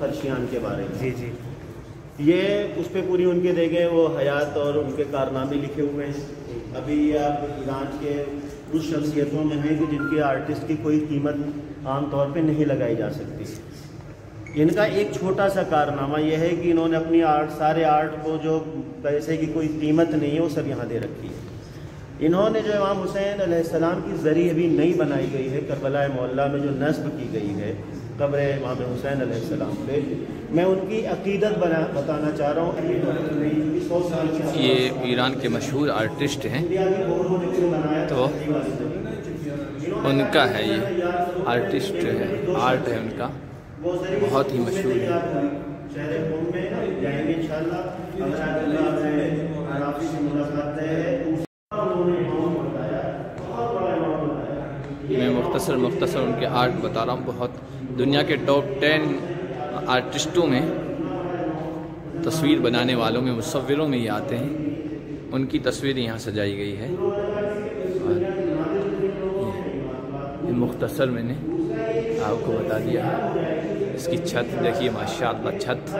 फरशियान के बारे में। जी जी, ये उस पर पूरी उनके देखें वो हयात और उनके कारनामे लिखे हुए हैं। अभी आप ईरान के उस शख्सियतों में हैं कि जिनके आर्टिस्ट की कोई कीमत आम तौर पे नहीं लगाई जा सकती। इनका एक छोटा सा कारनामा यह है कि इन्होंने अपनी आर्ट, सारे आर्ट को जो पैसे की कोई कीमत नहीं है वो सब यहाँ दे रखी है। इन्होंने जो इमाम हुसैन अलैहिस्सलाम की ज़री अभी नई बनाई गई है करबला मौला में जो नस्ब की गई है कब्र इमाम हुसैन अलैहिस्सलाम पे, मैं उनकी अकीदत बताना चाह रहा हूँ। ये ईरान के मशहूर आर्टिस्ट हैं तो उनका है, ये आर्टिस्ट है, आर्ट है उनका, बहुत ही मशहूर है। मैं मुख्तसर उनके आर्ट बता रहा हूँ। बहुत दुनिया के टॉप 10 आर्टिस्टों में, तस्वीर बनाने वालों में, मुसव्विरों में ही आते हैं। उनकी तस्वीर यहाँ सजाई गई है। ये मुख्तसर मैंने आपको बता दिया है। इसकी छत देखिए, माशाअल्लाह, छत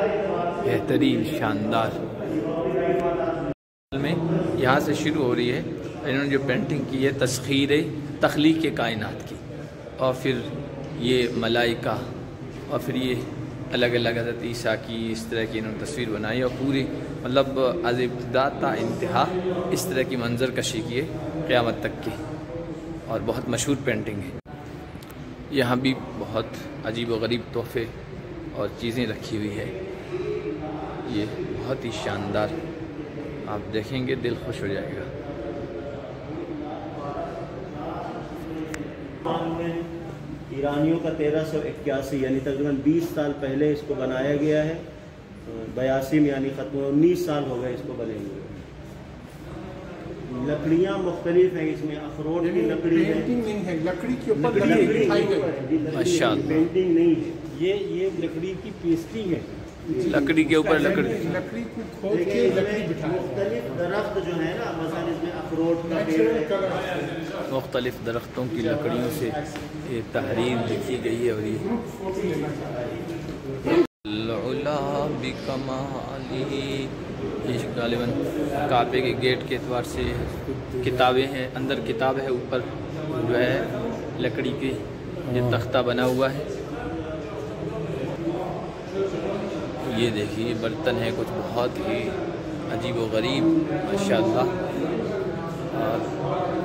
बेहतरीन, शानदार में यहाँ से शुरू हो रही है। इन्होंने जो पेंटिंग की है तस्खीर तख्लीक़ कायनात की, और फिर ये मलाइका, और फिर ये अलग अलग हज़रत ईसा की, इस तरह की इन्होंने तस्वीर बनाई। और पूरी मतलब अज़ इब्तिदा ता इंतहा इस तरह की मंजर कशी की है क़यामत तक की, और बहुत मशहूर पेंटिंग है। यहाँ भी बहुत अजीब व गरीब तोहफे और चीज़ें रखी हुई है। ये बहुत ही शानदार, आप देखेंगे दिल खुश हो जाएगा। ईरानियों का 1381 यानी तकरीबन 20 साल पहले इसको बनाया गया है। 82 यानी ख़त्म, 19 साल हो गए इसको बने हुए। लकड़ियाँ मुख्तलिफ हैं इसमें, अखरोट की लकड़ी है, लकड़ी के ऊपर पेंटिंग नहीं है, ये लकड़ी की पेस्टिंग है, लकड़ी के ऊपर लकड़ी, लकड़ी को खोद के मुख्तलिफ दरख्त जो है ना, मसलन इसमें अखरोट का पेड़, मुख्तलिफ दरख्तों की लकड़ियों से ये तहरीर लिखी गई है। और ये गालिबन काबे के गेट के एतबार से किताबें हैं, अंदर किताब है, ऊपर जो है लकड़ी की ये तख्ता बना हुआ है। ये देखिए बर्तन है कुछ बहुत ही अजीब व गरीब, माशाअल्लाह। और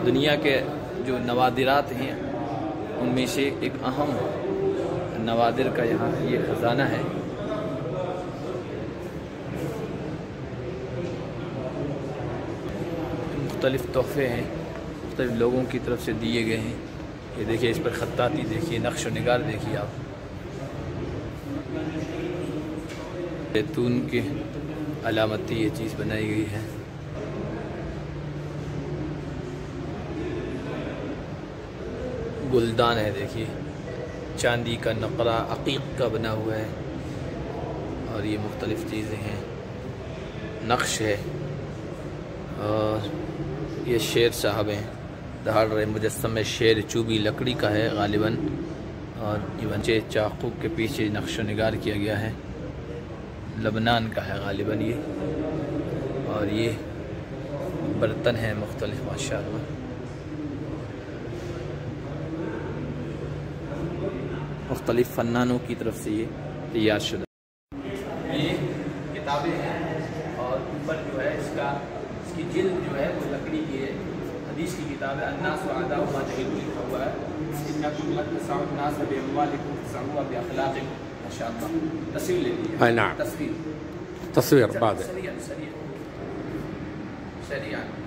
दुनिया के जो नवादिरात हैं उनमें से एक अहम नवादिर का यहाँ ये ख़जाना है। मुख्तलिफ तोहफे हैं, मुख्तलिफ लोगों की तरफ से दिए गए हैं। ये देखिए, इस पर खत्ताती देखिए, नक्श व निगार देखिए आप, जैतून की अलामती ये चीज़ बनाई गई है। गुलदान है देखिए, चांदी का नकरा अकीक का बना हुआ है, और ये मुख्तलिफ चीज़ें हैं, नक्श है। और ये शेर साहब हैं, दहाड़ रहे मुजस्सम शेर, चूबी लकड़ी का है गालिबन, और ये बच्चे चाकू के पीछे नक्श निगार किया गया है, लबनान का है गालिबन ये। और ये बर्तन है मुख्तलिफ, माशाअल्लाह। मुख्तलिफ फन्नानों की तरफ से ये तैयार शुदा ये किताबें हैं, और ऊपर जो है इसका, इसकी जिल्द जो है वो लकड़ी की है। हदीस की किताब है, अन्नास व आदा व माजहिल लिखा हुआ है। तस्वीर बाद है।